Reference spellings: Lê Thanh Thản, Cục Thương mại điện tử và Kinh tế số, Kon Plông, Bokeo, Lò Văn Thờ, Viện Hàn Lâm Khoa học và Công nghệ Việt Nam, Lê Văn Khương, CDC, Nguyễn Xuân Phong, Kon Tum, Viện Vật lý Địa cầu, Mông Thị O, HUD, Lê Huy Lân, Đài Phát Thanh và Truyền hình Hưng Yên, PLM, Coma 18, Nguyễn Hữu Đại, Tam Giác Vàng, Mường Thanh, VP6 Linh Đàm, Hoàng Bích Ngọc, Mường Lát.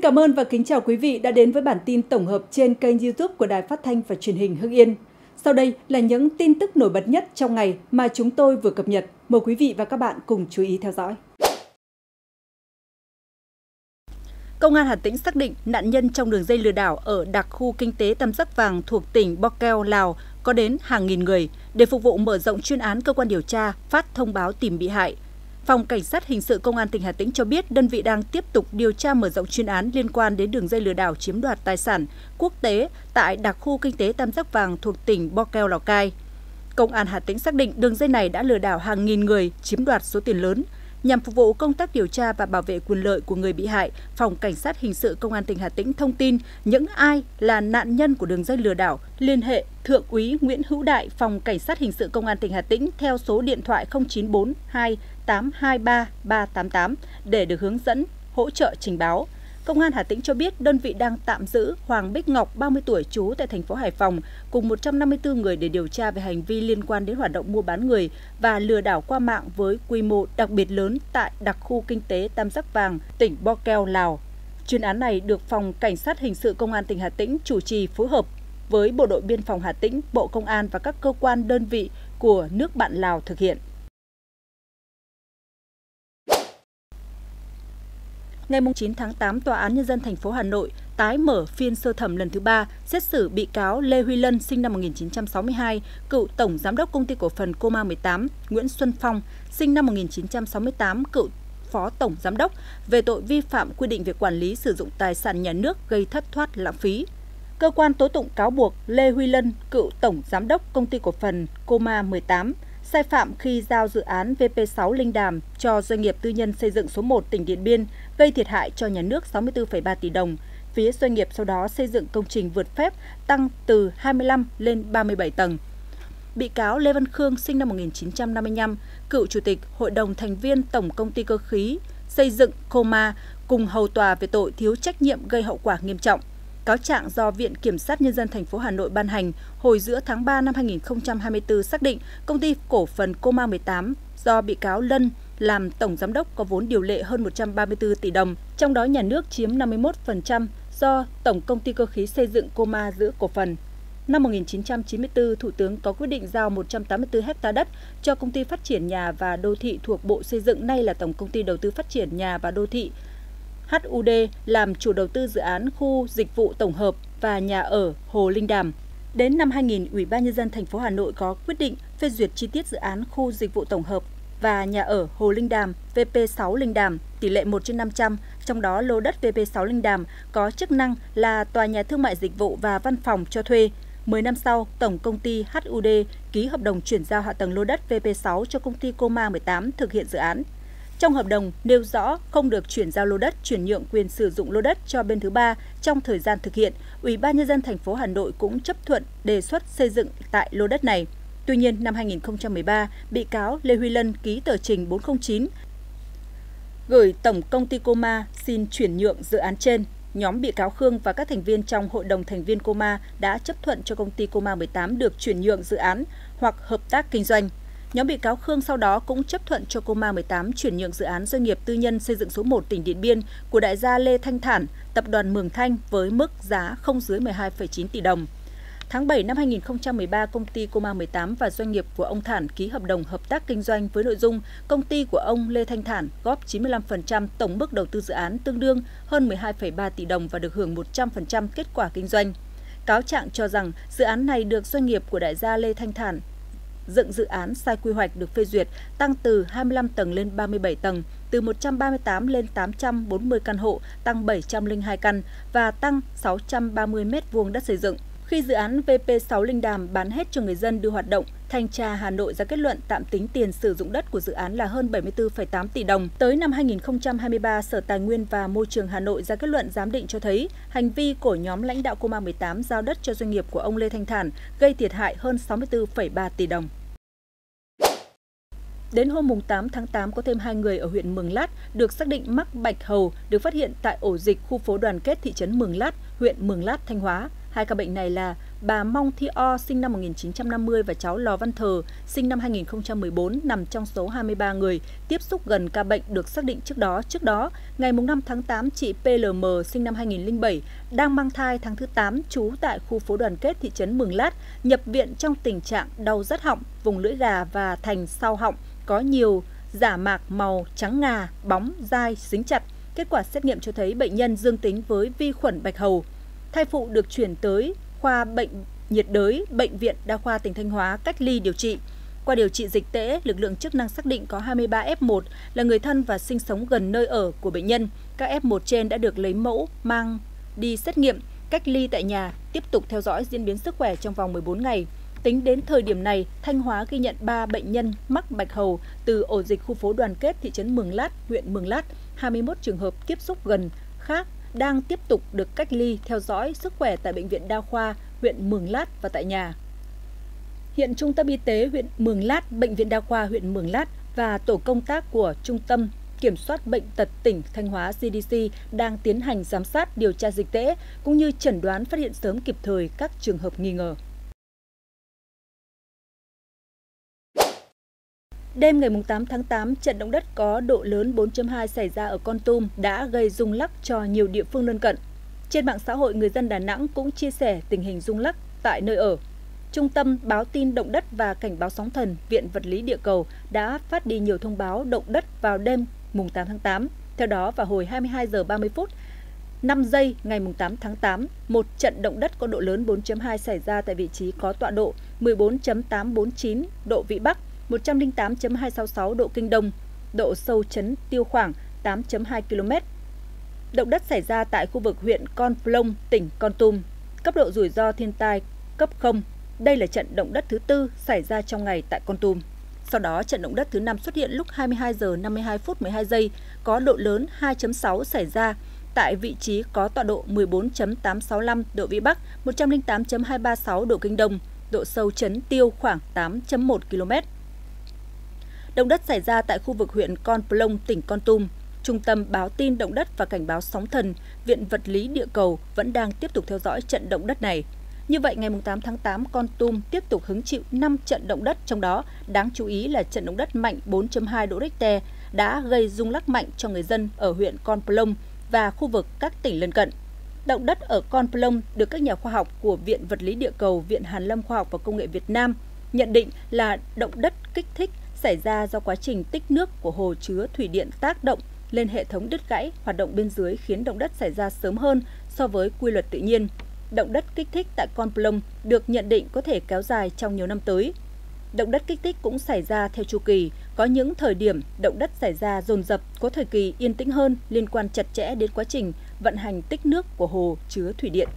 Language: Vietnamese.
Xin cảm ơn và kính chào quý vị đã đến với bản tin tổng hợp trên kênh YouTube của Đài Phát Thanh và Truyền hình Hưng Yên. Sau đây là những tin tức nổi bật nhất trong ngày mà chúng tôi vừa cập nhật. Mời quý vị và các bạn cùng chú ý theo dõi. Công an Hà Tĩnh xác định nạn nhân trong đường dây lừa đảo ở đặc khu kinh tế Tam Giác Vàng thuộc tỉnh Bokeo, Lào có đến hàng nghìn người. Để phục vụ mở rộng chuyên án, cơ quan điều tra phát thông báo tìm bị hại. Phòng Cảnh sát Hình sự Công an tỉnh Hà Tĩnh cho biết đơn vị đang tiếp tục điều tra mở rộng chuyên án liên quan đến đường dây lừa đảo chiếm đoạt tài sản quốc tế tại đặc khu kinh tế Tam Giác Vàng thuộc tỉnh Bokeo, Lào Cai. Công an Hà Tĩnh xác định đường dây này đã lừa đảo hàng nghìn người, chiếm đoạt số tiền lớn. Nhằm phục vụ công tác điều tra và bảo vệ quyền lợi của người bị hại, Phòng Cảnh sát Hình sự Công an tỉnh Hà Tĩnh thông tin những ai là nạn nhân của đường dây lừa đảo liên hệ Thượng úy Nguyễn Hữu Đại, Phòng Cảnh sát Hình sự Công an tỉnh Hà Tĩnh theo số điện thoại 0942 823 388 để được hướng dẫn, hỗ trợ trình báo. Công an Hà Tĩnh cho biết đơn vị đang tạm giữ Hoàng Bích Ngọc, 30 tuổi, trú tại thành phố Hải Phòng, cùng 154 người để điều tra về hành vi liên quan đến hoạt động mua bán người và lừa đảo qua mạng với quy mô đặc biệt lớn tại đặc khu kinh tế Tam Giác Vàng, tỉnh Bokeo, Lào. Chuyên án này được Phòng Cảnh sát Hình sự Công an tỉnh Hà Tĩnh chủ trì phối hợp với Bộ đội Biên phòng Hà Tĩnh, Bộ Công an và các cơ quan đơn vị của nước bạn Lào thực hiện. Ngày 9 tháng 8, Tòa án Nhân dân thành phố Hà Nội tái mở phiên sơ thẩm lần thứ 3, xét xử bị cáo Lê Huy Lân, sinh năm 1962, cựu Tổng Giám đốc Công ty Cổ phần Coma 18, Nguyễn Xuân Phong, sinh năm 1968, cựu Phó Tổng Giám đốc, về tội vi phạm quy định về quản lý sử dụng tài sản nhà nước gây thất thoát lãng phí. Cơ quan tố tụng cáo buộc Lê Huy Lân, cựu Tổng Giám đốc Công ty Cổ phần Coma 18, sai phạm khi giao dự án VP6 Linh Đàm cho doanh nghiệp tư nhân xây dựng số 1 tỉnh Điện Biên, gây thiệt hại cho nhà nước 64,3 tỷ đồng. Phía doanh nghiệp sau đó xây dựng công trình vượt phép tăng từ 25 lên 37 tầng. Bị cáo Lê Văn Khương, sinh năm 1955, cựu Chủ tịch Hội đồng thành viên Tổng Công ty Cơ khí Xây dựng Coma, cùng hầu tòa về tội thiếu trách nhiệm gây hậu quả nghiêm trọng. Cáo trạng do Viện Kiểm sát Nhân dân thành phố Hà Nội ban hành hồi giữa tháng 3 năm 2024 xác định Công ty Cổ phần Coma 18 do bị cáo Lân làm Tổng Giám đốc có vốn điều lệ hơn 134 tỷ đồng, trong đó nhà nước chiếm 51% do Tổng Công ty Cơ khí Xây dựng Coma giữ cổ phần. Năm 1994, Thủ tướng có quyết định giao 184 hectare đất cho Công ty Phát triển Nhà và Đô thị thuộc Bộ Xây dựng, nay là Tổng Công ty Đầu tư Phát triển Nhà và Đô thị, HUD, làm chủ đầu tư dự án khu dịch vụ tổng hợp và nhà ở Hồ Linh Đàm. Đến năm 2000, Ủy ban Nhân dân thành phố Hà Nội có quyết định phê duyệt chi tiết dự án khu dịch vụ tổng hợp và nhà ở Hồ Linh Đàm, VP6 Linh Đàm, tỷ lệ 1/500, trong đó lô đất VP6 Linh Đàm có chức năng là tòa nhà thương mại dịch vụ và văn phòng cho thuê. 10 năm sau, Tổng Công ty HUD ký hợp đồng chuyển giao hạ tầng lô đất VP6 cho Công ty Coma 18 thực hiện dự án. Trong hợp đồng nêu rõ không được chuyển giao lô đất, chuyển nhượng quyền sử dụng lô đất cho bên thứ ba trong thời gian thực hiện. Ủy ban Nhân dân thành phố Hà Nội cũng chấp thuận đề xuất xây dựng tại lô đất này. Tuy nhiên, năm 2013, bị cáo Lê Huy Lân ký tờ trình 409 gửi Tổng Công ty Coma xin chuyển nhượng dự án trên. Nhóm bị cáo Khương và các thành viên trong Hội đồng thành viên Coma đã chấp thuận cho Công ty Coma 18 được chuyển nhượng dự án hoặc hợp tác kinh doanh. Nhóm bị cáo Khương sau đó cũng chấp thuận cho Coma 18 chuyển nhượng dự án doanh nghiệp tư nhân xây dựng số 1 tỉnh Điện Biên của đại gia Lê Thanh Thản, tập đoàn Mường Thanh với mức giá không dưới 12,9 tỷ đồng. Tháng 7 năm 2013, Công ty Coma 18 và doanh nghiệp của ông Thản ký hợp đồng hợp tác kinh doanh với nội dung công ty của ông Lê Thanh Thản góp 95% tổng mức đầu tư dự án tương đương hơn 12,3 tỷ đồng và được hưởng 100% kết quả kinh doanh. Cáo trạng cho rằng dự án này được doanh nghiệp của đại gia Lê Thanh Thản dựng dự án sai quy hoạch được phê duyệt, tăng từ 25 tầng lên 37 tầng, từ 138 lên 840 căn hộ, tăng 702 căn và tăng 630 m2 đất xây dựng. Khi dự án VP6 Linh Đàm bán hết cho người dân đưa hoạt động, Thanh tra Hà Nội ra kết luận tạm tính tiền sử dụng đất của dự án là hơn 74,8 tỷ đồng. Tới năm 2023, Sở Tài nguyên và Môi trường Hà Nội ra kết luận giám định cho thấy hành vi của nhóm lãnh đạo Coma 18 giao đất cho doanh nghiệp của ông Lê Thanh Thản gây thiệt hại hơn 64,3 tỷ đồng. Đến hôm 8 tháng 8, có thêm 2 người ở huyện Mường Lát được xác định mắc bạch hầu được phát hiện tại ổ dịch khu phố Đoàn Kết thị trấn Mường Lát, huyện Mường Lát, Thanh Hóa. Hai ca bệnh này là bà Mông Thị O sinh năm 1950 và cháu Lò Văn Thờ sinh năm 2014 nằm trong số 23 người tiếp xúc gần ca bệnh được xác định trước đó. Trước đó, ngày 5 tháng 8, chị PLM sinh năm 2007 đang mang thai tháng thứ 8 trú tại khu phố Đoàn Kết thị trấn Mường Lát nhập viện trong tình trạng đau rát họng, vùng lưỡi gà và thành sau họng có nhiều dã mạc màu trắng ngà, bóng, dai, dính chặt. Kết quả xét nghiệm cho thấy bệnh nhân dương tính với vi khuẩn bạch hầu. Thai phụ được chuyển tới khoa bệnh nhiệt đới Bệnh viện Đa khoa tỉnh Thanh Hóa cách ly điều trị. Qua điều trị dịch tễ, lực lượng chức năng xác định có 23 F1 là người thân và sinh sống gần nơi ở của bệnh nhân. Các F1 trên đã được lấy mẫu, mang đi xét nghiệm, cách ly tại nhà, tiếp tục theo dõi diễn biến sức khỏe trong vòng 14 ngày. Tính đến thời điểm này, Thanh Hóa ghi nhận 3 bệnh nhân mắc bạch hầu từ ổ dịch khu phố Đoàn Kết thị trấn Mường Lát, huyện Mường Lát, 21 trường hợp tiếp xúc gần khác đang tiếp tục được cách ly theo dõi sức khỏe tại Bệnh viện Đa khoa huyện Mường Lát và tại nhà. Hiện Trung tâm Y tế huyện Mường Lát, Bệnh viện Đa khoa huyện Mường Lát và tổ công tác của Trung tâm Kiểm soát Bệnh tật tỉnh Thanh Hóa CDC đang tiến hành giám sát điều tra dịch tễ cũng như chẩn đoán phát hiện sớm kịp thời các trường hợp nghi ngờ. Đêm ngày 8 tháng 8, trận động đất có độ lớn 4.2 xảy ra ở Kon Tum đã gây rung lắc cho nhiều địa phương lân cận. Trên mạng xã hội, người dân Đà Nẵng cũng chia sẻ tình hình rung lắc tại nơi ở. Trung tâm Báo tin Động đất và Cảnh báo Sóng thần Viện Vật lý Địa cầu đã phát đi nhiều thông báo động đất vào đêm 8 tháng 8. Theo đó, vào hồi 22h30, 5 giây ngày 8 tháng 8, một trận động đất có độ lớn 4.2 xảy ra tại vị trí có tọa độ 14.849 độ Vĩ Bắc, 108.266 độ Kinh Đông, độ sâu chấn tiêu khoảng 8.2 km. Động đất xảy ra tại khu vực huyện Kon Plông, tỉnh Kon Tum. Cấp độ rủi ro thiên tai cấp 0. Đây là trận động đất thứ 4 xảy ra trong ngày tại Kon Tum. Sau đó, trận động đất thứ 5 xuất hiện lúc 22h52 phút 12 giây, có độ lớn 2.6 xảy ra tại vị trí có tọa độ 14.865 độ Vĩ Bắc, 108.236 độ Kinh Đông, độ sâu chấn tiêu khoảng 8.1 km. Động đất xảy ra tại khu vực huyện Kon Plông, tỉnh Kon Tum. Trung tâm Báo tin Động đất và Cảnh báo Sóng thần Viện Vật lý Địa cầu vẫn đang tiếp tục theo dõi trận động đất này. Như vậy, ngày 8 tháng 8, Kon Tum tiếp tục hứng chịu 5 trận động đất, trong đó đáng chú ý là trận động đất mạnh 4.2 độ Richter đã gây rung lắc mạnh cho người dân ở huyện Kon Plông và khu vực các tỉnh lân cận. Động đất ở Kon Plông được các nhà khoa học của Viện Vật lý Địa cầu, Viện Hàn Lâm Khoa học và Công nghệ Việt Nam nhận định là động đất kích thích xảy ra do quá trình tích nước của hồ chứa thủy điện tác động lên hệ thống đứt gãy hoạt động bên dưới, khiến động đất xảy ra sớm hơn so với quy luật tự nhiên. Động đất kích thích tại Kon Plông được nhận định có thể kéo dài trong nhiều năm tới. Động đất kích thích cũng xảy ra theo chu kỳ, có những thời điểm động đất xảy ra dồn dập, có thời kỳ yên tĩnh hơn, liên quan chặt chẽ đến quá trình vận hành tích nước của hồ chứa thủy điện.